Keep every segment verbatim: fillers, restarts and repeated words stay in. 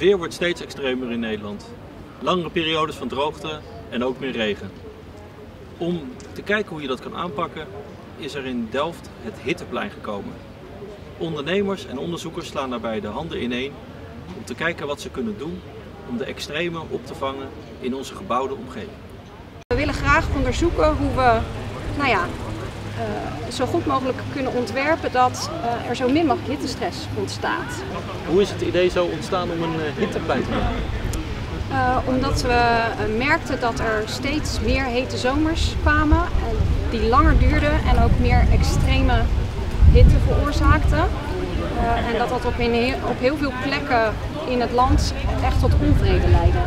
weer wordt steeds extremer in Nederland. Langere periodes van droogte en ook meer regen. Om te kijken hoe je dat kan aanpakken, is er in Delft het Hitteplein gekomen. Ondernemers en onderzoekers slaan daarbij de handen ineen om te kijken wat ze kunnen doen om de extremen op te vangen in onze gebouwde omgeving. We willen graag onderzoeken hoe we nou ja, uh, zo goed mogelijk kunnen ontwerpen dat uh, er zo min mogelijk hittestress ontstaat. Hoe is het idee zo ontstaan om een uh, hitteplein te maken? Uh, omdat we uh, merkten dat er steeds meer hete zomers kwamen uh, die langer duurden en ook meer extreme hitte veroorzaakten. Uh, en dat dat op, in heel, op heel veel plekken in het land echt tot onvrede leidde.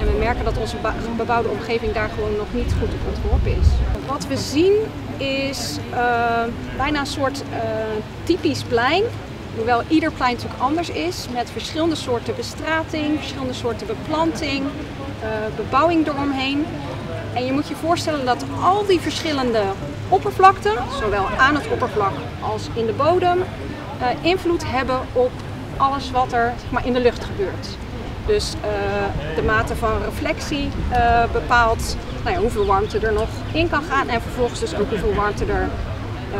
En we merken dat onze bebouwde omgeving daar gewoon nog niet goed op ontworpen is. Wat we zien is uh, bijna een soort uh, typisch plein. Hoewel ieder plein natuurlijk anders is, met verschillende soorten bestrating, verschillende soorten beplanting, uh, bebouwing eromheen. En je moet je voorstellen dat al die verschillende oppervlakten, zowel aan het oppervlak als in de bodem, uh, invloed hebben op alles wat er zeg maar, in de lucht gebeurt. Dus uh, de mate van reflectie uh, bepaalt nou ja, hoeveel warmte er nog in kan gaan en vervolgens dus ook hoeveel warmte er uh,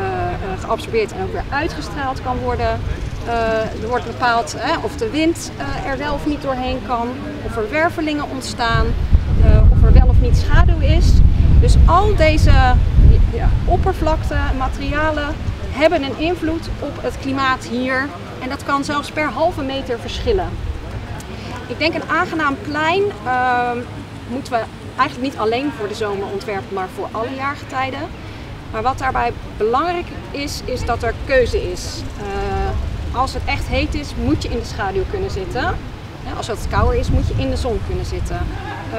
geabsorbeerd en ook weer uitgestraald kan worden. Uh, er wordt bepaald hè, of de wind uh, er wel of niet doorheen kan, of er wervelingen ontstaan, uh, of er wel of niet schaduw is. Dus al deze ja, oppervlakten, materialen hebben een invloed op het klimaat hier en dat kan zelfs per halve meter verschillen. Ik denk een aangenaam plein uh, moeten we eigenlijk niet alleen voor de zomer ontwerpen, maar voor alle jaargetijden. Maar wat daarbij belangrijk is, is dat er keuze is. Uh, als het echt heet is, moet je in de schaduw kunnen zitten. Ja, als het kouder is, moet je in de zon kunnen zitten. Uh,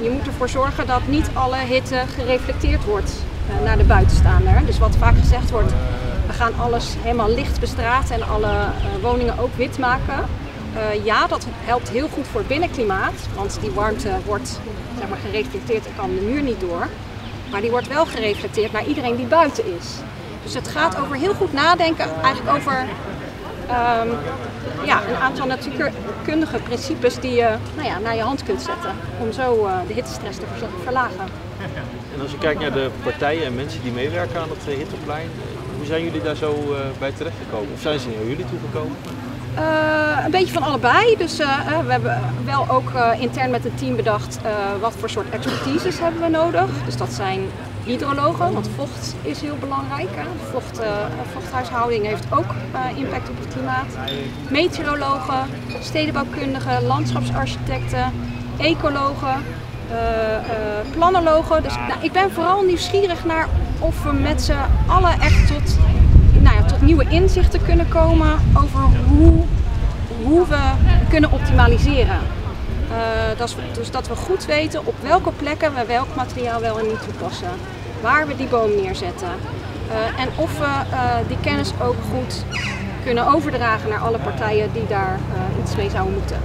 je moet ervoor zorgen dat niet alle hitte gereflecteerd wordt uh, naar de buitenstaander. Dus wat vaak gezegd wordt, we gaan alles helemaal licht bestraten en alle uh, woningen ook wit maken. Uh, ja, dat helpt heel goed voor het binnenklimaat, want die warmte wordt zeg maar, gereflecteerd en kan de muur niet door. Maar die wordt wel gereflecteerd naar iedereen die buiten is. Dus het gaat over heel goed nadenken, eigenlijk over um, ja, een aantal natuurkundige principes die je nou ja, naar je hand kunt zetten. Om zo uh, de hittestress te verlagen. En als je kijkt naar de partijen en mensen die meewerken aan het Hitteplein, hoe zijn jullie daar zo uh, bij terechtgekomen? Of zijn ze naar jullie toegekomen? Uh, een beetje van allebei, dus uh, we hebben wel ook uh, intern met het team bedacht uh, wat voor soort expertises hebben we nodig. Dus dat zijn hydrologen, want vocht is heel belangrijk. Hè. Vocht, uh, vochthuishouding heeft ook uh, impact op het klimaat. Meteorologen, stedenbouwkundigen, landschapsarchitecten, ecologen, uh, uh, planologen. Dus nou, ik ben vooral nieuwsgierig naar of we met z'n allen echt tot... tot nieuwe inzichten kunnen komen over hoe, hoe we kunnen optimaliseren. Uh, dat we, dus dat we goed weten op welke plekken we welk materiaal wel en niet toepassen. Waar we die boom neerzetten. Uh, en of we uh, die kennis ook goed kunnen overdragen naar alle partijen die daar uh, iets mee zouden moeten.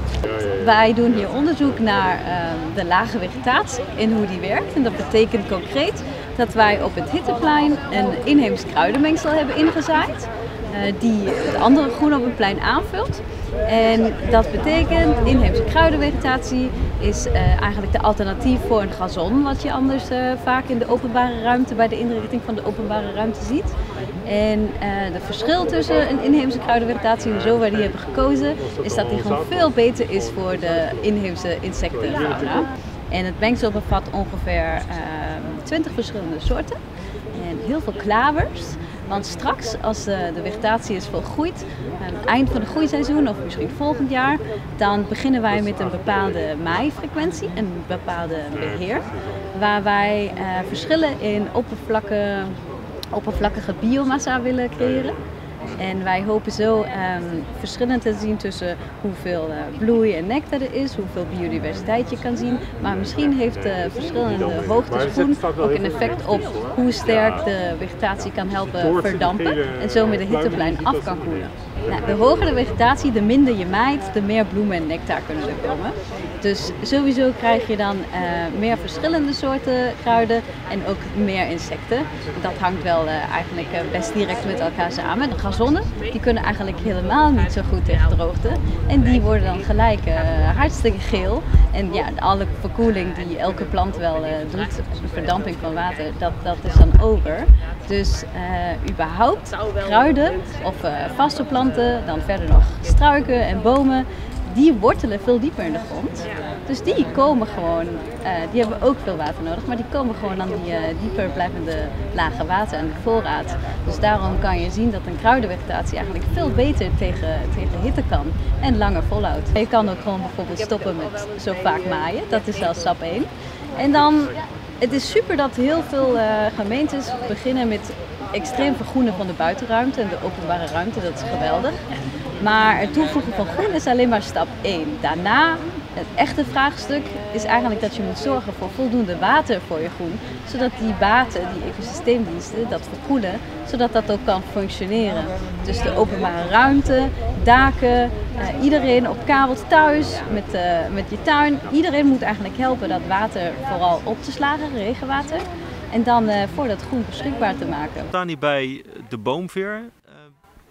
Wij doen hier onderzoek naar uh, de lage vegetatie en hoe die werkt. En dat betekent concreet dat wij op het Hitteplein een inheems kruidenmengsel hebben ingezaaid, uh, die het andere groen op het plein aanvult. En dat betekent, inheemse kruidenvegetatie is uh, eigenlijk de alternatief voor een gazon, wat je anders uh, vaak in de openbare ruimte, bij de inrichting van de openbare ruimte ziet. En uh, het verschil tussen een inheemse kruidenvegetatie en zo waar die hebben gekozen, is dat die gewoon veel beter is voor de inheemse insectenfauna. En het mengsel bevat ongeveer uh, twintig verschillende soorten en heel veel klavers. Want straks, als de vegetatie is volgroeid, aan het eind van het groeiseizoen of misschien volgend jaar, dan beginnen wij met een bepaalde maaifrequentie, een bepaalde beheer, waar wij uh, verschillen in oppervlakken, oppervlakkige biomassa willen creëren. En wij hopen zo um, verschillen te zien tussen hoeveel uh, bloei en nectar er is, hoeveel biodiversiteit je kan zien. Maar misschien heeft de verschillende hoogtes groen ook een effect op hoe sterk de vegetatie kan helpen verdampen en zo met de hitteplein af kan koelen. Nou, de hogere de vegetatie, de minder je maait, de meer bloemen en nectar kunnen er komen. Dus sowieso krijg je dan uh, meer verschillende soorten kruiden en ook meer insecten. Dat hangt wel uh, eigenlijk uh, best direct met elkaar samen. De gazonnen, die kunnen eigenlijk helemaal niet zo goed tegen droogte. En die worden dan gelijk uh, hartstikke geel. En ja, alle verkoeling die elke plant wel uh, doet, de verdamping van water, dat, dat is dan over. Dus uh, überhaupt kruiden of uh, vaste planten, dan verder nog struiken en bomen. Die wortelen veel dieper in de grond, dus die komen gewoon, uh, die hebben ook veel water nodig, maar die komen gewoon aan die uh, dieper blijvende lage water en de voorraad. Dus daarom kan je zien dat een kruidenvegetatie eigenlijk veel beter tegen, tegen hitte kan en langer volhoudt. Je kan ook gewoon bijvoorbeeld stoppen met zo vaak maaien, dat is zelfs stap één. En dan, het is super dat heel veel uh, gemeentes beginnen met extreem vergroenen van de buitenruimte en de openbare ruimte, dat is geweldig. Maar het toevoegen van groen is alleen maar stap één. Daarna, het echte vraagstuk is eigenlijk dat je moet zorgen voor voldoende water voor je groen. Zodat die baten, die ecosysteemdiensten, dat verkoelen, zodat dat ook kan functioneren. Dus de openbare ruimte, daken, eh, iedereen op kabels thuis, met, uh, met je tuin. Iedereen moet eigenlijk helpen dat water vooral op te slagen, regenwater. En dan uh, voor dat groen beschikbaar te maken. We staan hier bij de boomveer. Uh,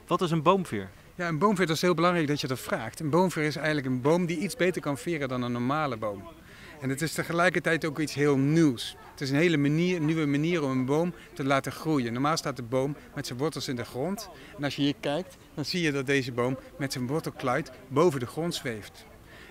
wat is een boomveer? Ja, een boomveer, dat is heel belangrijk dat je dat vraagt. Een boomveer is eigenlijk een boom die iets beter kan veren dan een normale boom. En het is tegelijkertijd ook iets heel nieuws. Het is een hele manier, nieuwe manier om een boom te laten groeien. Normaal staat de boom met zijn wortels in de grond. En als je hier kijkt, dan zie je dat deze boom met zijn wortelkluit boven de grond zweeft.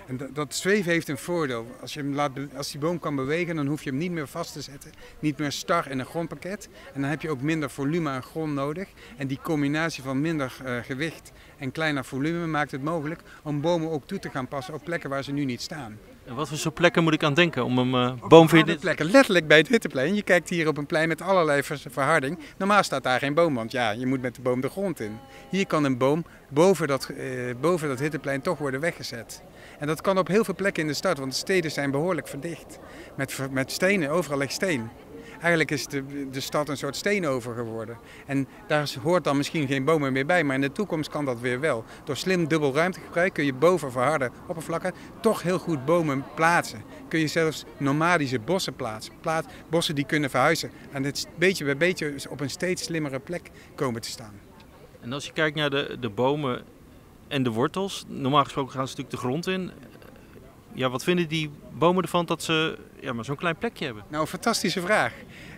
En dat, dat zweven heeft een voordeel. Als, je hem laat, als die boom kan bewegen, dan hoef je hem niet meer vast te zetten. Niet meer star in een grondpakket. En dan heb je ook minder volume aan grond nodig. En die combinatie van minder uh, gewicht en kleiner volume maakt het mogelijk om bomen ook toe te gaan passen op plekken waar ze nu niet staan. En wat voor soort plekken moet ik aan denken om een uh, boomveer te... plekken, letterlijk bij het Hitteplein. Je kijkt hier op een plein met allerlei verharding. Normaal staat daar geen boom, want ja, je moet met de boom de grond in. Hier kan een boom boven dat, uh, boven dat Hitteplein toch worden weggezet. En dat kan op heel veel plekken in de stad, want de steden zijn behoorlijk verdicht. Met, met stenen, overal ligt steen. Eigenlijk is de, de stad een soort steenover geworden. En daar hoort dan misschien geen bomen meer bij, maar in de toekomst kan dat weer wel. Door slim dubbel ruimtegebruik kun je boven verharde oppervlakken toch heel goed bomen plaatsen. Kun je zelfs nomadische bossen plaatsen. Plaats, bossen die kunnen verhuizen. En het beetje bij beetje op een steeds slimmere plek komen te staan. En als je kijkt naar de, de bomen en de wortels, normaal gesproken gaan ze natuurlijk de grond in. Ja, wat vinden die bomen ervan dat ze ja, maar zo'n klein plekje hebben? Nou, een fantastische vraag.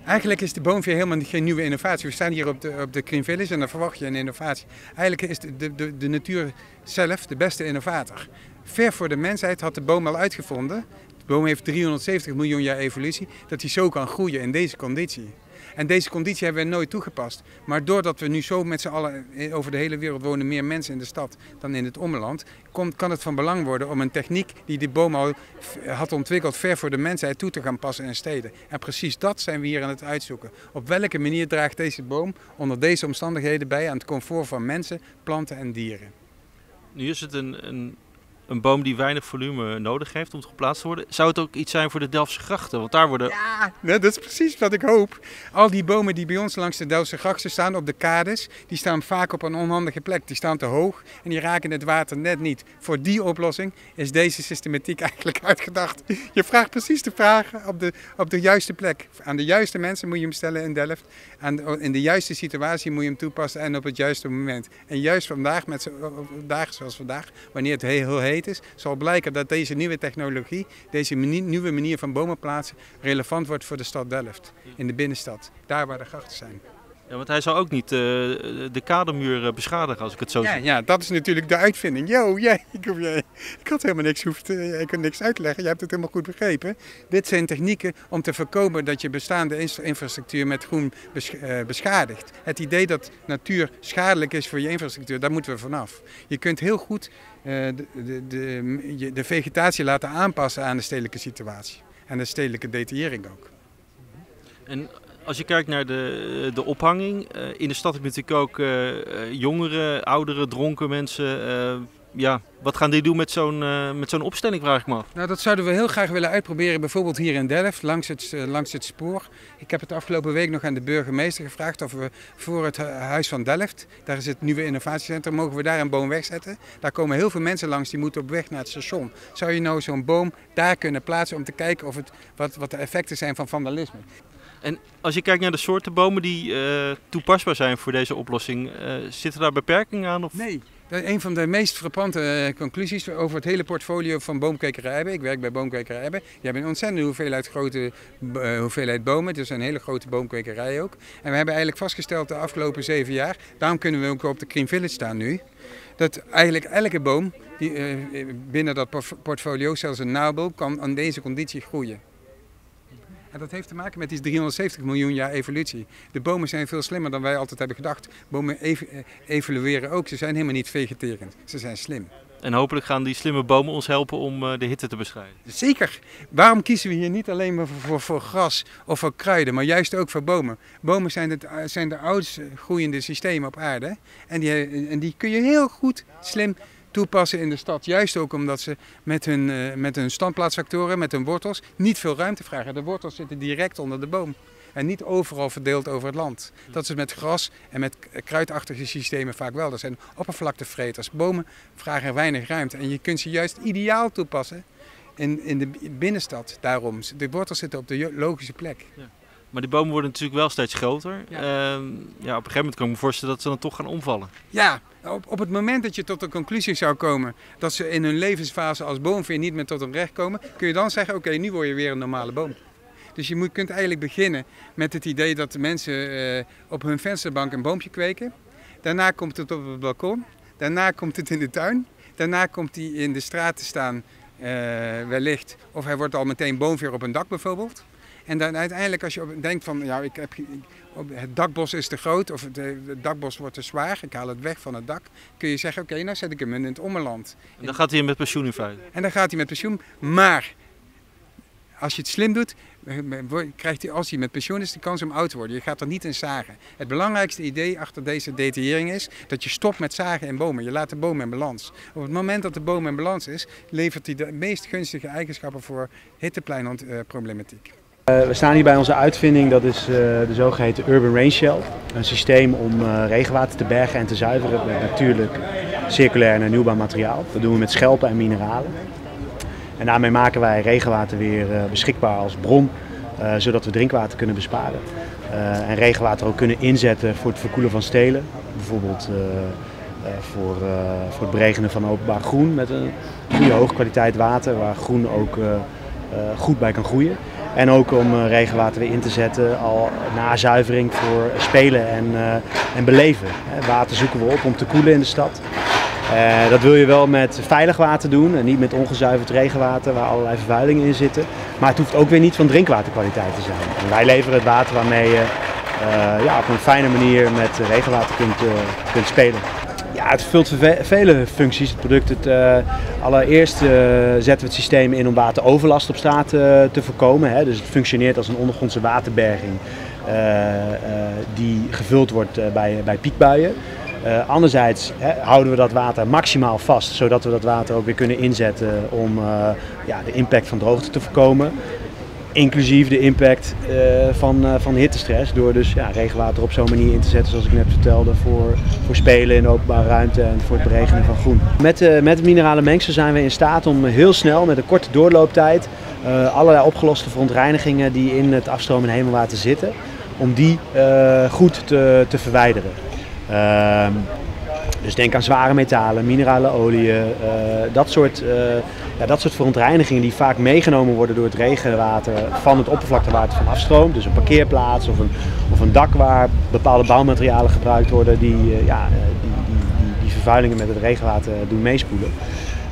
Eigenlijk is de boomveer helemaal geen nieuwe innovatie. We staan hier op de, op de Green Village en dan verwacht je een innovatie. Eigenlijk is de, de, de natuur zelf de beste innovator. Ver voor de mensheid had de boom al uitgevonden. De boom heeft driehonderdzeventig miljoen jaar evolutie, dat hij zo kan groeien in deze conditie. En deze conditie hebben we nooit toegepast. Maar doordat we nu zo met z'n allen over de hele wereld wonen, meer mensen in de stad dan in het ommeland, komt, kan het van belang worden om een techniek die de boom al had ontwikkeld ver voor de mensheid toe te gaan passen in steden. En precies dat zijn we hier aan het uitzoeken. Op welke manier draagt deze boom onder deze omstandigheden bij aan het comfort van mensen, planten en dieren? Nu is het een... een... Een boom die weinig volume nodig heeft om geplaatst te worden. Zou het ook iets zijn voor de Delftse grachten? Want daar worden... Ja, dat is precies wat ik hoop. Al die bomen die bij ons langs de Delftse grachten staan, op de kades, die staan vaak op een onhandige plek. Die staan te hoog en die raken het water net niet. Voor die oplossing is deze systematiek eigenlijk uitgedacht. Je vraagt precies de vragen op de, op de juiste plek. Aan de juiste mensen moet je hem stellen in Delft. Aan de, in de juiste situatie moet je hem toepassen en op het juiste moment. En juist vandaag, met dagen zoals vandaag, wanneer het heel heet is, zal blijken dat deze nieuwe technologie, deze manier, nieuwe manier van bomen plaatsen, relevant wordt voor de stad Delft, in de binnenstad, daar waar de grachten zijn. Ja, want hij zou ook niet uh, de kadermuur beschadigen, als ik het zo zie. Ja, ja, dat is natuurlijk de uitvinding. Yo, jij, ik, ik had helemaal niks hoeft, uh, ik kon niks uitleggen, jij hebt het helemaal goed begrepen. Dit zijn technieken om te voorkomen dat je bestaande infrastructuur met groen bes, uh, beschadigt. Het idee dat natuur schadelijk is voor je infrastructuur, daar moeten we vanaf. Je kunt heel goed uh, de, de, de, de vegetatie laten aanpassen aan de stedelijke situatie. En de stedelijke detaillering ook. En... Als je kijkt naar de, de ophanging, in de stad heb je natuurlijk ook jongeren, ouderen, dronken mensen, ja, wat gaan die doen met zo'n uh, met zo'n opstelling, vraag ik me af. Nou, dat zouden we heel graag willen uitproberen, bijvoorbeeld hier in Delft, langs het, uh, langs het spoor. Ik heb het afgelopen week nog aan de burgemeester gevraagd of we voor het Huis van Delft, daar is het nieuwe innovatiecentrum, mogen we daar een boom wegzetten. Daar komen heel veel mensen langs, die moeten op weg naar het station. Zou je nou zo'n boom daar kunnen plaatsen om te kijken of het, wat, wat de effecten zijn van vandalisme? En als je kijkt naar de soorten bomen die uh, toepasbaar zijn voor deze oplossing, uh, zitten daar beperkingen aan? Of? Nee. Een van de meest frappante conclusies over het hele portfolio van boomkwekerij Ebbe. Ik werk bij boomkwekerij Ebbe. Je hebt een ontzettende hoeveelheid, grote, uh, hoeveelheid bomen. Het is een hele grote boomkwekerij ook. En we hebben eigenlijk vastgesteld de afgelopen zeven jaar, daarom kunnen we ook op de Green Village staan nu, dat eigenlijk elke boom die, uh, binnen dat portfolio, zelfs een naboom, kan aan deze conditie groeien. En dat heeft te maken met die driehonderdzeventig miljoen jaar evolutie. De bomen zijn veel slimmer dan wij altijd hebben gedacht. Bomen evolueren ook. Ze zijn helemaal niet vegeterend. Ze zijn slim. En hopelijk gaan die slimme bomen ons helpen om de hitte te bestrijden. Zeker. Waarom kiezen we hier niet alleen maar voor, voor, voor gras of voor kruiden, maar juist ook voor bomen? Bomen zijn, het, zijn de oudst groeiende systemen op aarde. En die, en die kun je heel goed slim toepassen in de stad, juist ook omdat ze met hun, uh, met hun standplaatsfactoren, met hun wortels, niet veel ruimte vragen. De wortels zitten direct onder de boom en niet overal verdeeld over het land. Dat is met gras en met kruidachtige systemen vaak wel. Dat zijn oppervlaktevreters. Bomen vragen weinig ruimte en je kunt ze juist ideaal toepassen in, in de binnenstad daarom. De wortels zitten op de logische plek. Ja. Maar die bomen worden natuurlijk wel steeds groter. Ja. Uh, ja, op een gegeven moment kan ik me voorstellen dat ze dan toch gaan omvallen. Ja, op, op het moment dat je tot de conclusie zou komen dat ze in hun levensfase als boomveer niet meer tot hun recht komen, kun je dan zeggen, oké, okay, nu word je weer een normale boom. Dus je moet, kunt eigenlijk beginnen met het idee dat de mensen uh, op hun vensterbank een boompje kweken. Daarna komt het op het balkon. Daarna komt het in de tuin. Daarna komt die in de straat te staan uh, wellicht. Of hij wordt al meteen boomveer op een dak bijvoorbeeld. En dan uiteindelijk als je denkt van, ja, ik heb, het dakbos is te groot of het, het dakbos wordt te zwaar, ik haal het weg van het dak, kun je zeggen, oké, okay, nou zet ik hem in het ommeland. En dan gaat hij met pensioen in feite. En dan gaat hij met pensioen, maar als je het slim doet, krijgt hij, als hij met pensioen is, de kans om oud te worden. Je gaat er niet in zagen. Het belangrijkste idee achter deze detaillering is dat je stopt met zagen en bomen. Je laat de boom in balans. Op het moment dat de boom in balans is, levert hij de meest gunstige eigenschappen voor hittepleinproblematiek. Uh, we staan hier bij onze uitvinding, dat is uh, de zogeheten Urban Rain Shell. Een systeem om uh, regenwater te bergen en te zuiveren met natuurlijk circulair en hernieuwbaar materiaal. Dat doen we met schelpen en mineralen. En daarmee maken wij regenwater weer uh, beschikbaar als bron, uh, zodat we drinkwater kunnen besparen. Uh, en regenwater ook kunnen inzetten voor het verkoelen van stelen. Bijvoorbeeld uh, uh, voor, uh, voor het beregenen van openbaar groen met een goede hoge kwaliteit water, waar groen ook uh, uh, goed bij kan groeien. En ook om regenwater weer in te zetten al na zuivering voor spelen en, uh, en beleven. Water zoeken we op om te koelen in de stad. Uh, dat wil je wel met veilig water doen en niet met ongezuiverd regenwater waar allerlei vervuilingen in zitten. Maar het hoeft ook weer niet van drinkwaterkwaliteit te zijn. En wij leveren het water waarmee je uh, ja, op een fijne manier met regenwater kunt, uh, kunt spelen. Ja, het vervult vele functies, het product. Het, uh, allereerst uh, zetten we het systeem in om wateroverlast op straat uh, te voorkomen. Hè. Dus het functioneert als een ondergrondse waterberging uh, uh, die gevuld wordt uh, bij, bij piekbuien. Uh, anderzijds hè, houden we dat water maximaal vast, zodat we dat water ook weer kunnen inzetten om uh, ja, de impact van droogte te voorkomen. Inclusief de impact uh, van, uh, van hittestress, door dus ja, regenwater op zo'n manier in te zetten zoals ik net vertelde, voor, voor spelen in de openbare ruimte en voor het beregenen van groen. Met, uh, met het minerale mengsel zijn we in staat om heel snel, met een korte doorlooptijd, uh, allerlei opgeloste verontreinigingen die in het afstroom- en hemelwater zitten, om die uh, goed te, te verwijderen. Uh, Dus denk aan zware metalen, minerale oliën, uh, dat, soort, uh, ja, dat soort verontreinigingen die vaak meegenomen worden door het regenwater van het oppervlaktewater van afstroom. Dus een parkeerplaats of een, of een dak waar bepaalde bouwmaterialen gebruikt worden die, uh, ja, die, die, die, die vervuilingen met het regenwater doen meespoelen.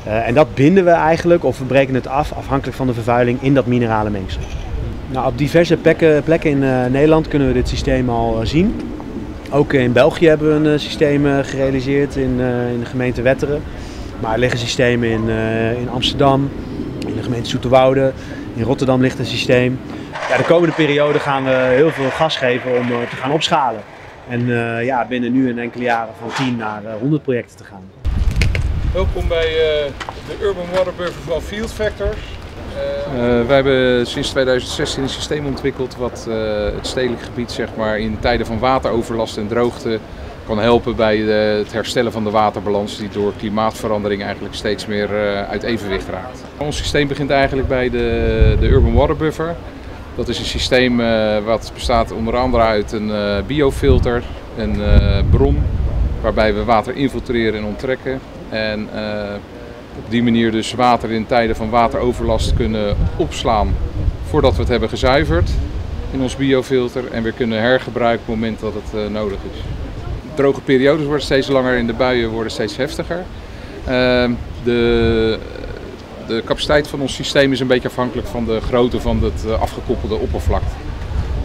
Uh, en dat binden we eigenlijk of we breken het af afhankelijk van de vervuiling in dat minerale mengsel. Nou, op diverse plekken, plekken in uh, Nederland kunnen we dit systeem al uh, zien. Ook in België hebben we een systeem gerealiseerd in, uh, in de gemeente Wetteren. Maar er liggen systemen in, uh, in Amsterdam, in de gemeente Zoeterwoude, in Rotterdam ligt een systeem. Ja, de komende periode gaan we heel veel gas geven om uh, te gaan opschalen. En uh, ja, binnen nu en enkele jaren van tien naar uh, honderd projecten te gaan. Welkom bij uh, de Urban Water Buffer van Field Factor. Uh, uh, wij hebben sinds tweeduizend zestien een systeem ontwikkeld wat uh, het stedelijk gebied, zeg maar, in tijden van wateroverlast en droogte kan helpen bij uh, het herstellen van de waterbalans die door klimaatverandering eigenlijk steeds meer uh, uit evenwicht raakt. Ons systeem begint eigenlijk bij de, de Urban Water Buffer. Dat is een systeem uh, wat bestaat onder andere uit een uh, biofilter, een uh, bron waarbij we water infiltreren en onttrekken. En uh, op die manier dus water in tijden van wateroverlast kunnen opslaan voordat we het hebben gezuiverd in ons biofilter. En weer kunnen hergebruiken op het moment dat het uh, nodig is. Droge periodes worden steeds langer en de buien worden steeds heftiger. Uh, de, de capaciteit van ons systeem is een beetje afhankelijk van de grootte van het afgekoppelde oppervlak.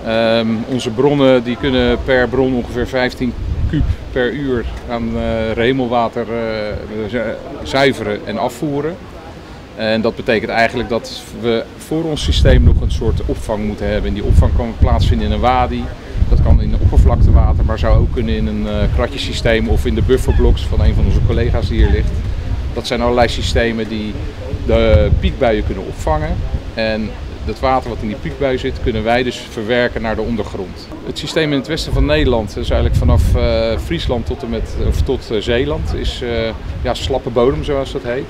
Uh, onze bronnen die kunnen per bron ongeveer vijftien kuub per uur aan uh, hemelwater uh, zuiveren en afvoeren. En dat betekent eigenlijk dat we voor ons systeem nog een soort opvang moeten hebben. En die opvang kan plaatsvinden in een wadi. Dat kan in een oppervlaktewater, maar zou ook kunnen in een uh, kratjesysteem of in de bufferbloks van een van onze collega's die hier ligt. Dat zijn allerlei systemen die de piekbuien kunnen opvangen. En het water wat in die piekbui zit, kunnen wij dus verwerken naar de ondergrond. Het systeem in het westen van Nederland, dus eigenlijk vanaf uh, Friesland tot, en met, of tot uh, Zeeland, is uh, ja, slappe bodem zoals dat heet.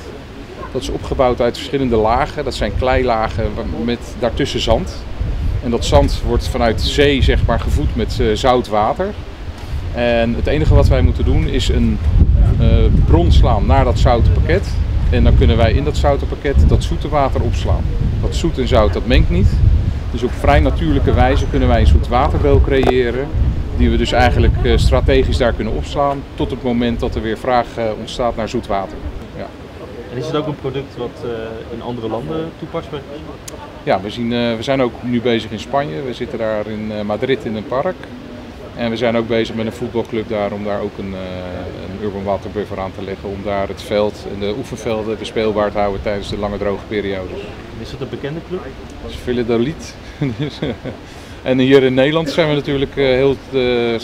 Dat is opgebouwd uit verschillende lagen. Dat zijn kleilagen met daartussen zand. En dat zand wordt vanuit zee, zeg maar, gevoed met uh, zout water. En het enige wat wij moeten doen is een uh, bron slaan naar dat zouten pakket. En dan kunnen wij in dat zouten pakket dat zoete water opslaan. Dat zoet en zout, dat mengt niet. Dus op vrij natuurlijke wijze kunnen wij een zoet waterbel creëren. Die we dus eigenlijk strategisch daar kunnen opslaan. Tot het moment dat er weer vraag ontstaat naar zoet water. Ja. En is het ook een product wat in andere landen toepasbaar is? Ja, we, zien, we zijn ook nu bezig in Spanje. We zitten daar in Madrid in een park. En we zijn ook bezig met een voetbalclub daar om daar ook een, een urban water buffer aan te leggen. Om daar het veld en de oefenvelden bespeelbaar te houden tijdens de lange droge periodes. Is dat een bekende club? Dat is Villedoliet. En hier in Nederland zijn we natuurlijk heel uh, uh,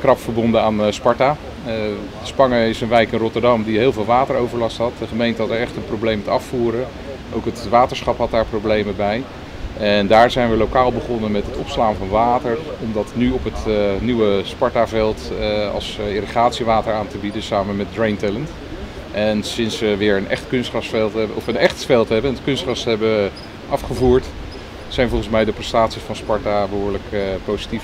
krap verbonden aan uh, Sparta. Uh, De Spangen is een wijk in Rotterdam die heel veel wateroverlast had. De gemeente had er echt een probleem met afvoeren. Ook het waterschap had daar problemen bij. En daar zijn we lokaal begonnen met het opslaan van water. Om dat nu op het uh, nieuwe Sparta-veld uh, als uh, irrigatiewater aan te bieden samen met Drain Talent. En sinds we weer een echt kunstgrasveld hebben, of een echt veld hebben en het kunstgras hebben afgevoerd, zijn volgens mij de prestaties van Sparta behoorlijk uh, positief.